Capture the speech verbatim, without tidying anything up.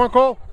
Come on, Cole.